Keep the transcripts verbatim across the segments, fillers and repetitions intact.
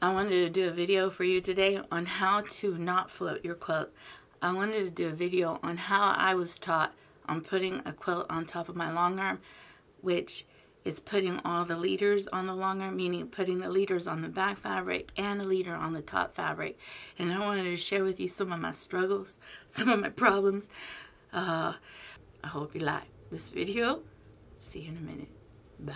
I wanted to do a video for you today on how to not float your quilt. I wanted to do a video on how I was taught on putting a quilt on top of my longarm, which is putting all the leaders on the longarm, meaning putting the leaders on the back fabric and the leader on the top fabric. And I wanted to share with you some of my struggles, some of my problems. Uh, I hope you like this video. See you in a minute. Bye.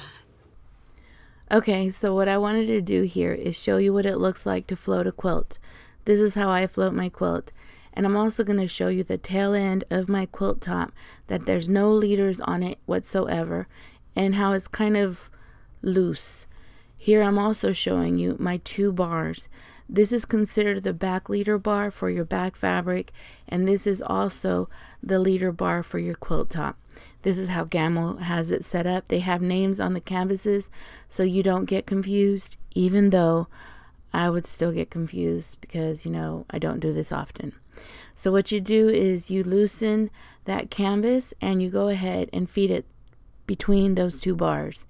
Okay, so what I wanted to do here is show you what it looks like to float a quilt. This is how I float my quilt. And I'm also going to show you the tail end of my quilt top, that there's no leaders on it whatsoever, and how it's kind of loose. Here I'm also showing you my two bars. This is considered the back leader bar for your back fabric, and this is also the leader bar for your quilt top. This is how Gammill has it set up. They have names on the canvases so you don't get confused, even though I would still get confused because, you know, I don't do this often. So what you do is you loosen that canvas and you go ahead and feed it between those two bars.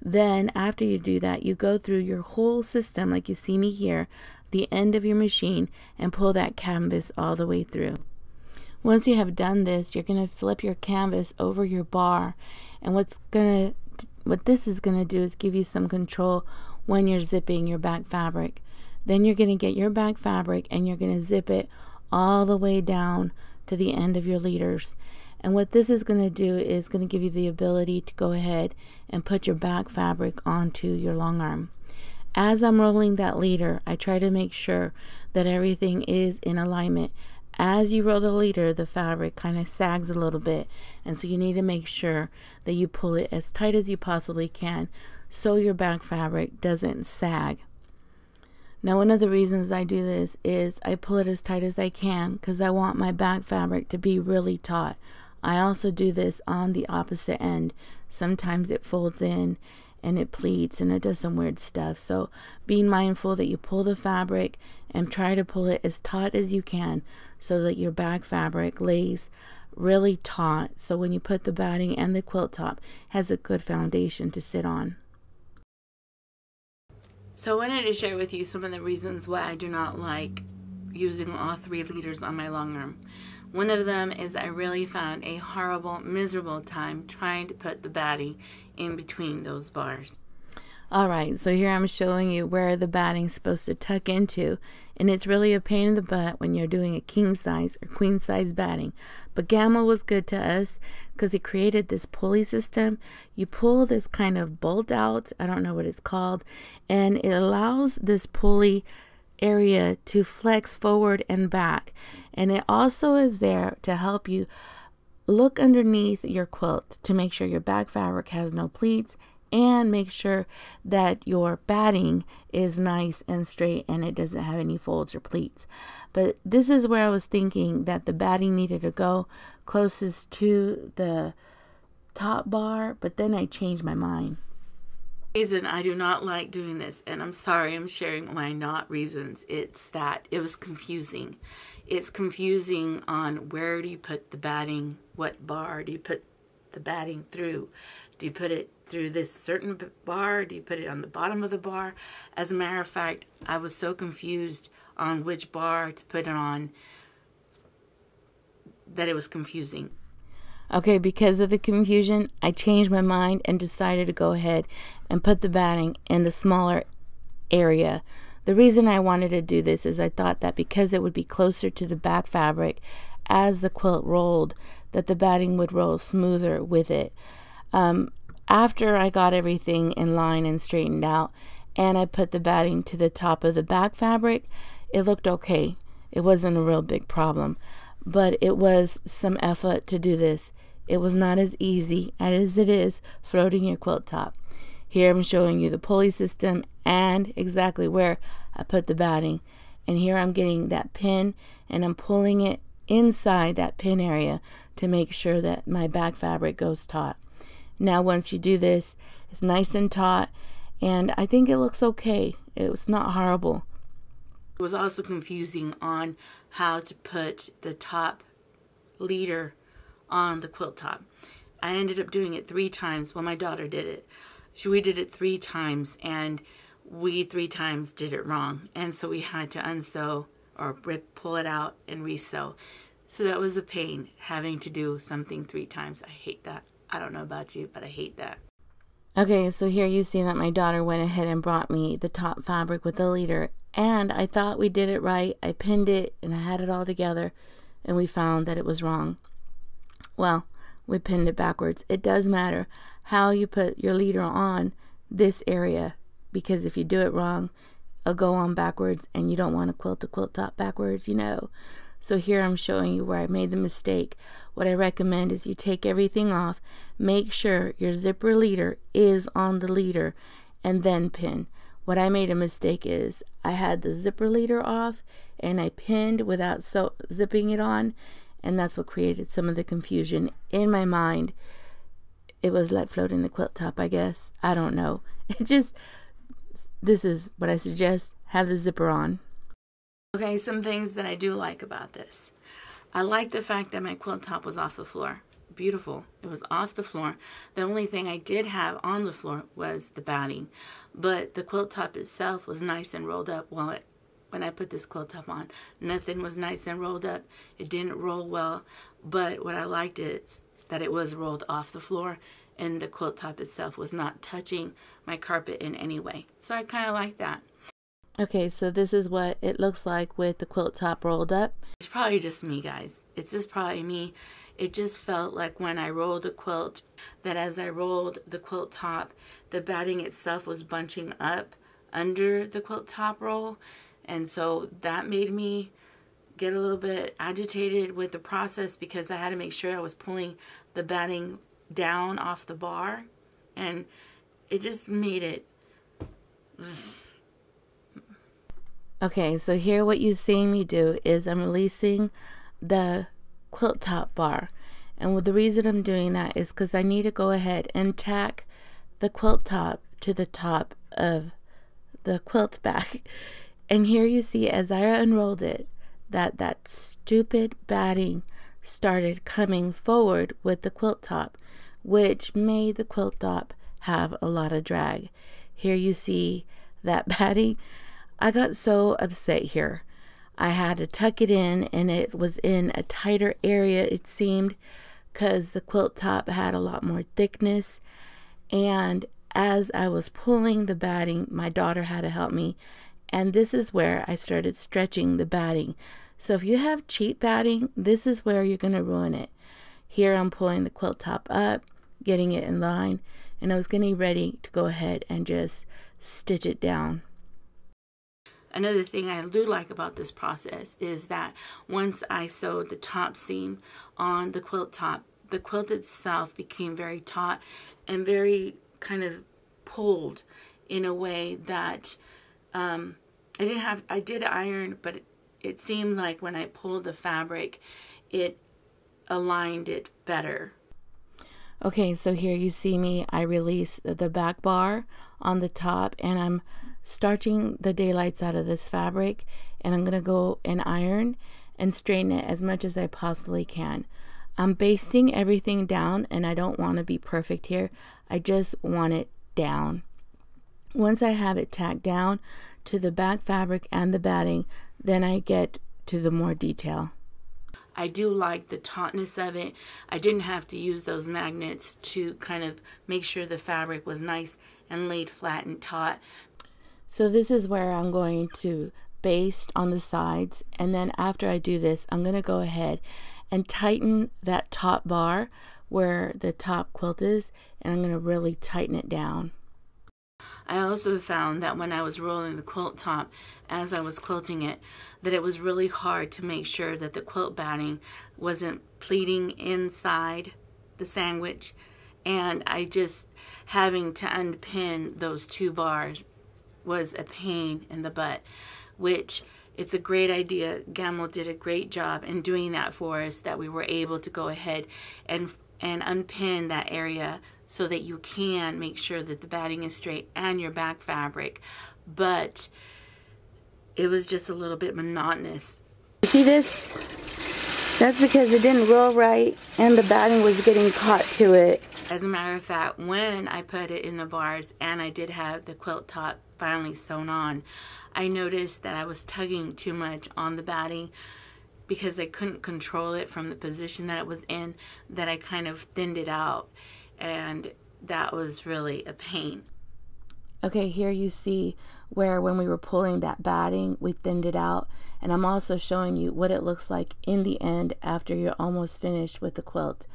Then after you do that, you go through your whole system like you see me here, the end of your machine, and pull that canvas all the way through. Once you have done this, you're going to flip your canvas over your bar, and what's going to what this is going to do is give you some control when you're zipping your back fabric. Then you're going to get your back fabric and you're going to zip it all the way down to the end of your leaders. And what this is going to do is going to give you the ability to go ahead and put your back fabric onto your longarm. As I'm rolling that leader, I try to make sure that everything is in alignment. As you roll the leader, the fabric kind of sags a little bit, and so you need to make sure that you pull it as tight as you possibly can so your back fabric doesn't sag. Now, one of the reasons I do this is I pull it as tight as I can because I want my back fabric to be really taut. I also do this on the opposite end. Sometimes it folds in and it pleats and it does some weird stuff, so be mindful that you pull the fabric and try to pull it as taut as you can so that your back fabric lays really taut, so when you put the batting and the quilt top, it has a good foundation to sit on. So I wanted to share with you some of the reasons why I do not like using all three leaders on my longarm. One of them is I really found a horrible, miserable time trying to put the batting in between those bars. Alright, so here I'm showing you where the batting's supposed to tuck into, and it's really a pain in the butt when you're doing a king size or queen size batting. But Gammill was good to us because he created this pulley system. You pull this kind of bolt out, I don't know what it's called, and it allows this pulley area to flex forward and back, and it also is there to help you look underneath your quilt to make sure your back fabric has no pleats and make sure that your batting is nice and straight and it doesn't have any folds or pleats. But this is where I was thinking that the batting needed to go closest to the top bar, but then I changed my mind. Reason I do not like doing this, and I'm sorry I'm sharing my not reasons, it's that it was confusing. It's confusing on where do you put the batting, what bar do you put the batting through? Do you put it through this certain bar? Do you put it on the bottom of the bar? As a matter of fact, I was so confused on which bar to put it on that it was confusing. Okay, because of the confusion, I changed my mind and decided to go ahead and put the batting in the smaller area. The reason I wanted to do this is I thought that because it would be closer to the back fabric as the quilt rolled, that the batting would roll smoother with it. Um, after I got everything in line and straightened out, and I put the batting to the top of the back fabric, it looked okay. It wasn't a real big problem. But it was some effort to do this. It was not as easy as it is floating your quilt top. Here I'm showing you the pulley system and exactly where I put the batting. And here I'm getting that pin and I'm pulling it inside that pin area to make sure that my back fabric goes taut. Now once you do this, it's nice and taut, and I think it looks okay. It was not horrible. It was also confusing on how to put the top leader on the quilt top. I ended up doing it three times. Well, my daughter did it. She, we did it three times, and we three times did it wrong, and so we had to unsew or rip, pull it out and resew. So that was a pain, having to do something three times. I hate that. I don't know about you, but I hate that. Okay, so here you see that my daughter went ahead and brought me the top fabric with the leader, and I thought we did it right. I pinned it and I had it all together, and we found that it was wrong. Well, we pinned it backwards. It does matter how you put your leader on this area, because if you do it wrong, it'll go on backwards, and you don't want to quilt a quilt top backwards, you know. So here I'm showing you where I made the mistake. What I recommend is you take everything off, make sure your zipper leader is on the leader, and then pin. What I made a mistake is I had the zipper leader off and I pinned without so zipping it on, and that's what created some of the confusion in my mind. It was like floating the quilt top, I guess. I don't know. It just, this is what I suggest, have the zipper on. Okay, some things that I do like about this. I like the fact that my quilt top was off the floor. Beautiful. It was off the floor. The only thing I did have on the floor was the batting, but the quilt top itself was nice and rolled up. Well, it, when I put this quilt top on, nothing was nice and rolled up. It didn't roll well, but what I liked is that it was rolled off the floor, and the quilt top itself was not touching my carpet in any way. So I kind of like that. Okay, so this is what it looks like with the quilt top rolled up. It's probably just me, guys. It's just probably me. It just felt like when I rolled the quilt, that as I rolled the quilt top, the batting itself was bunching up under the quilt top roll. And so that made me get a little bit agitated with the process, because I had to make sure I was pulling the batting down off the bar. And it just made it... Okay, so here what you've seen me do is I'm releasing the quilt top bar. And the reason I'm doing that is because I need to go ahead and tack the quilt top to the top of the quilt back. And here you see, as I unrolled it, that that stupid batting started coming forward with the quilt top, which made the quilt top have a lot of drag. Here you see that batting. I got so upset here. I had to tuck it in, and it was in a tighter area, it seemed, because the quilt top had a lot more thickness. And as I was pulling the batting, my daughter had to help me. And this is where I started stretching the batting. So if you have cheap batting, this is where you're going to ruin it. Here I'm pulling the quilt top up, getting it in line, and I was getting ready to go ahead and just stitch it down. Another thing I do like about this process is that once I sewed the top seam on the quilt top, the quilt itself became very taut and very kind of pulled in a way that um, I didn't have, I did iron, but it, it seemed like when I pulled the fabric, it aligned it better. Okay, so here you see me, I release the back bar on the top, and I'm starching the daylights out of this fabric, and I'm gonna go and iron and straighten it as much as I possibly can. I'm basting everything down, and I don't want to be perfect here. I just want it down. Once I have it tacked down to the back fabric and the batting, then I get to the more detail. I do like the tautness of it. I didn't have to use those magnets to kind of make sure the fabric was nice and laid flat and taut. So this is where I'm going to baste on the sides, and then after I do this, I'm going to go ahead and tighten that top bar where the top quilt is, and I'm going to really tighten it down. I also found that when I was rolling the quilt top as I was quilting it, that it was really hard to make sure that the quilt batting wasn't pleating inside the sandwich, and I just having to unpin those two bars was a pain in the butt, which it's a great idea. Gammill did a great job in doing that for us, that we were able to go ahead and and unpin that area so that you can make sure that the batting is straight and your back fabric. But it was just a little bit monotonous. You see this? That's because it didn't roll right and the batting was getting caught to it. As a matter of fact, when I put it in the bars and I did have the quilt top finally sewn on, I noticed that I was tugging too much on the batting because I couldn't control it from the position that it was in, that I kind of thinned it out, and that was really a pain. Okay, here you see where when we were pulling that batting, we thinned it out, and I'm also showing you what it looks like in the end after you're almost finished with the quilt.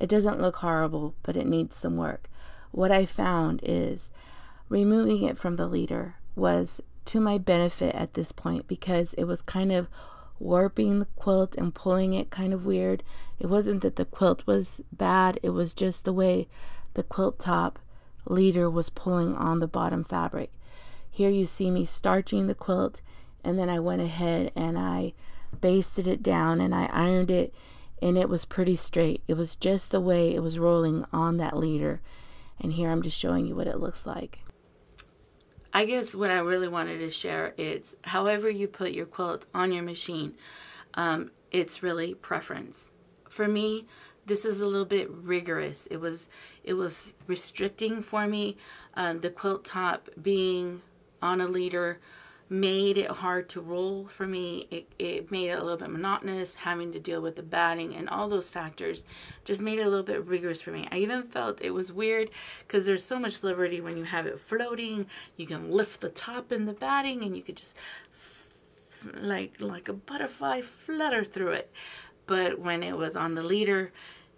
It doesn't look horrible, but it needs some work. What I found is removing it from the leader was to my benefit at this point because it was kind of warping the quilt and pulling it kind of weird. It wasn't that the quilt was bad, it was just the way the quilt top leader was pulling on the bottom fabric. Here you see me starching the quilt, and then I went ahead and I basted it down and I ironed it, and it was pretty straight. It was just the way it was rolling on that leader. And here I'm just showing you what it looks like. I guess what I really wanted to share is however you put your quilt on your machine, um, it's really preference. For me, this is a little bit rigorous. It was it was restricting for me. Uh, the quilt top being on a leader made it hard to roll for me. It, it made it a little bit monotonous, having to deal with the batting and all those factors just made it a little bit rigorous for me. I even felt it was weird because there's so much liberty when you have it floating. You can lift the top in the batting and you could just f f like, like a butterfly flutter through it. But when it was on the leader,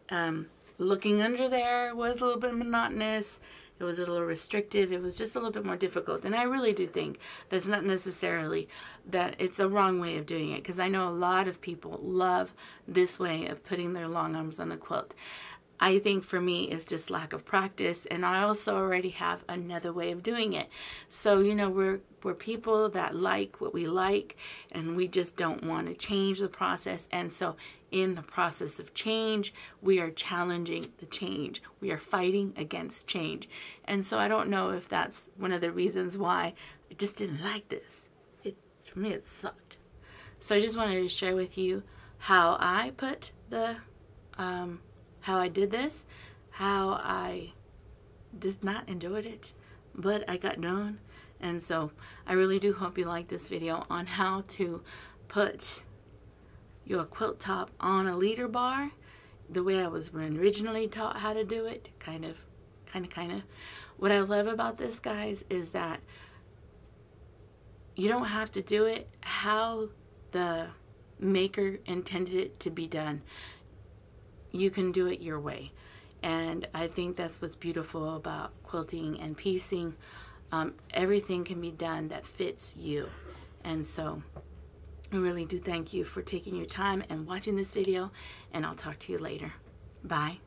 um, looking under there was a little bit monotonous. It was a little restrictive. It was just a little bit more difficult. And I really do think that's not necessarily that it's the wrong way of doing it, because I know a lot of people love this way of putting their long arms on the quilt. I think for me it's just lack of practice, and I also already have another way of doing it. So, you know, we're we're people that like what we like, and we just don't want to change the process. And so in the process of change, we are challenging the change. We are fighting against change. And so I don't know if that's one of the reasons why I just didn't like this. It, for me, it sucked. So I just wanted to share with you how I put the um how I did this, how I did not enjoy it, but I got done. And so I really do hope you like this video on how to put your quilt top on a leader bar, the way I was originally taught how to do it, kind of, kind of, kind of. What I love about this, guys, is that you don't have to do it how the maker intended it to be done. You can do it your way, and I think that's what's beautiful about quilting and piecing. Um, everything can be done that fits you, and so I really do thank you for taking your time and watching this video, and I'll talk to you later. Bye.